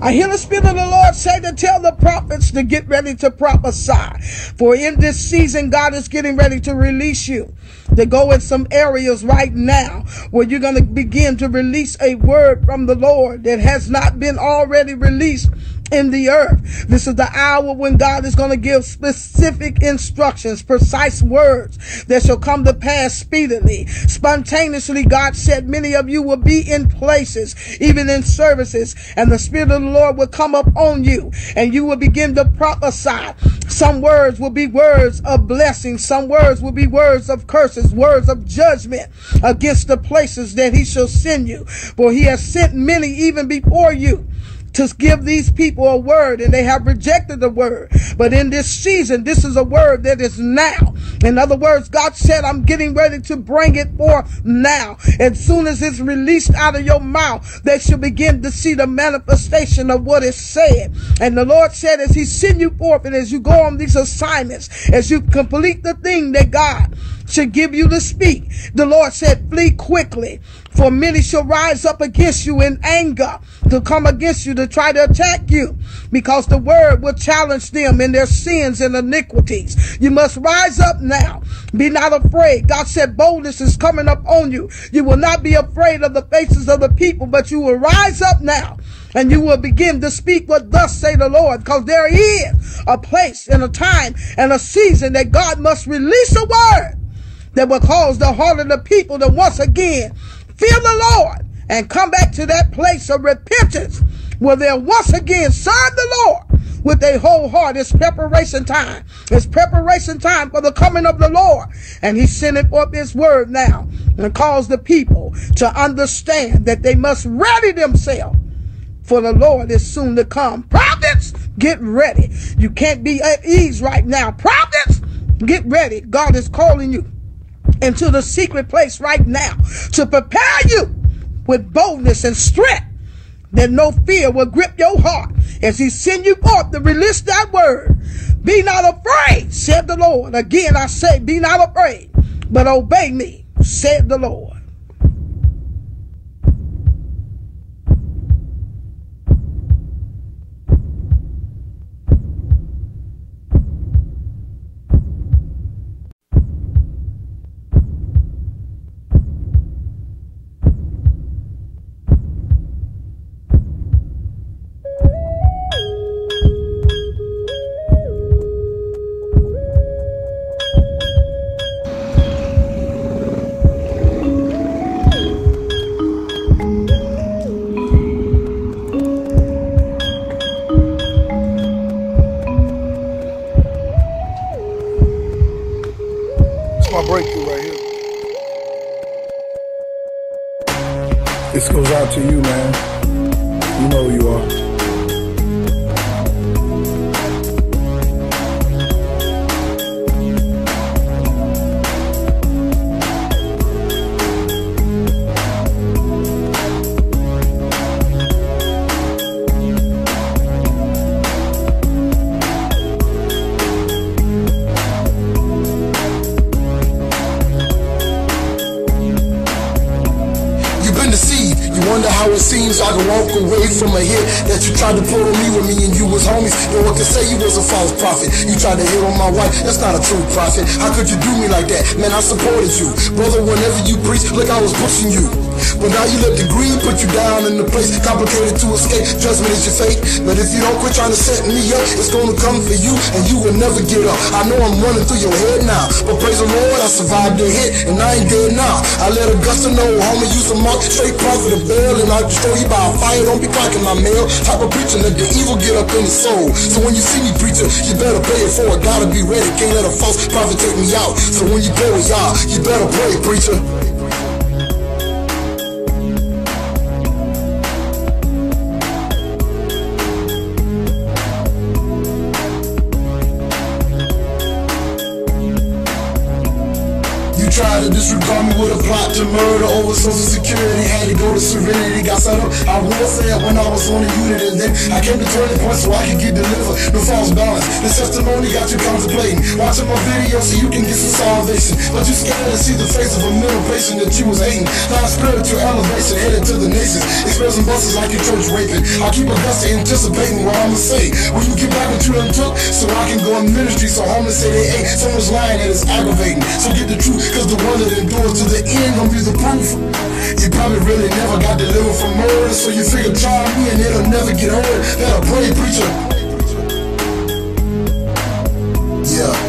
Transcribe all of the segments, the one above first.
I hear the Spirit of the Lord say to tell the prophets to get ready to prophesy. For in this season, God is getting ready to release you to go in some areas right now where you're going to begin to release a word from the Lord that has not been already released in the earth. This is the hour when God is going to give specific instructions, precise words that shall come to pass speedily. Spontaneously, God said many of you will be in places, even in services, and the Spirit of the Lord will come up on you and you will begin to prophesy. Some words will be words of blessing. Some words will be words of curses, words of judgment against the places that he shall send you. For he has sent many even before you to give these people a word, and they have rejected the word. But in this season, this is a word that is now. In other words, God said, I'm getting ready to bring it forth now. As soon as it's released out of your mouth, they shall begin to see the manifestation of what is said. And the Lord said, as he send you forth and as you go on these assignments, as you complete the thing that God should give you to speak, the Lord said, flee quickly, for many shall rise up against you in anger to come against you, to try to attack you, because the word will challenge them in their sins and iniquities. You must rise up now. Be not afraid. God said boldness is coming up on you. You will not be afraid of the faces of the people, but you will rise up now and you will begin to speak what thus say the Lord, because there is a place and a time and a season that God must release a word that will cause the heart of the people to once again fear the Lord and come back to that place of repentance where they'll once again serve the Lord with their whole heart. It's preparation time. It's preparation time for the coming of the Lord. And he's sending forth his word now and cause the people to understand that they must ready themselves, for the Lord is soon to come. Prophets, get ready. You can't be at ease right now. Prophets, get ready. God is calling you into the secret place right now to prepare you with boldness and strength, that no fear will grip your heart as he send you forth to release that word. Be not afraid, said the Lord. Again, I say, be not afraid, but obey me, said the Lord. This goes out to you, man. You know who you are. Seems I can walk away from a hit that you tried to pull on me with me and you was homies. No one can say you was a false prophet. You tried to hit on my wife, that's not a true prophet. How could you do me like that? Man, I supported you. Brother, whenever you preach, look, I was pushing you. But now you let the greed put you down in the place complicated to escape. Judgment is your fate. But if you don't quit trying to set me up, it's gonna come for you and you will never get up. I know I'm running through your head now, but praise the Lord, I survived the hit and I ain't dead now. I let Augusta know, homie, use a mark, straight prophet of Baal, and I destroy you by a fire. Don't be clocking my mail. Type of preaching that the evil get up in the soul. So when you see me preaching, you better pay it forward. Gotta be ready, can't let a false prophet take me out. So when you go with y'all, you better pray, preacher. Tried to disregard me with a plot to murder over Social Security. Had to go to Serenity, got set up. I will say it when I was on the unit, and then I came to turning point so I could get delivered. No false balance. The testimony got you contemplating. Watching my video so you can get some salvation. But you scared to see the face of a mental patient that you was hating. High spiritual elevation headed to the nations. Expressing buses like your church raping. I keep a gusto anticipating what I'ma say. Will you get back what you done took so I can go in ministry so homeless say they ain't? So much lying that is aggravating. So get the truth, cause the one that endures to the end gon' be the proof. You probably really never got delivered from murder, so you figure try me and it'll never get heard. That'll pray, preacher. Yeah.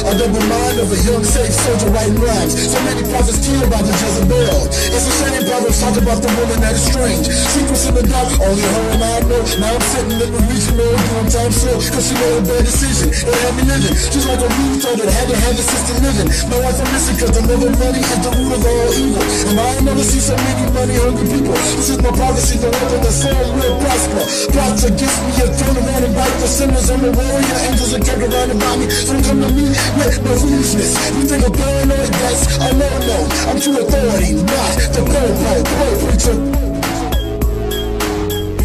A double mind of a young safe soldier writing rhymes. So many prophets killed by the Jezebel. It's a shame Proverbs talk about the woman that is strange. Secrets in the dark, only her and I know. Now I'm sitting in the region, all doing time slow, cause she made a bad decision, it had me living. Just like a roof told it had to have a sister living. My wife I'm missing cause the love of money is the root of all evil. And I ain't never see so many money hungry people. This is my prophecy, the weapon that soul will prosper. Plots against me are thrown around and bite the sinners. I'm a warrior, angels are kept around and by me. So don't come to me with no foolishness. You think I'm paranoid? That's a no-no. I'm true authority, not the go-go. Pray, preacher.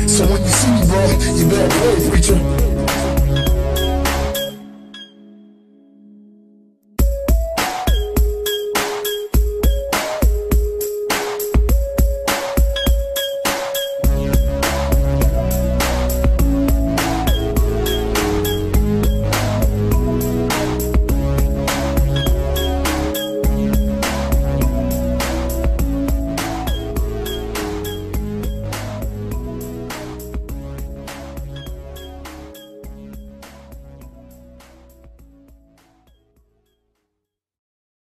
So when you see me, bro, you better pray, preacher.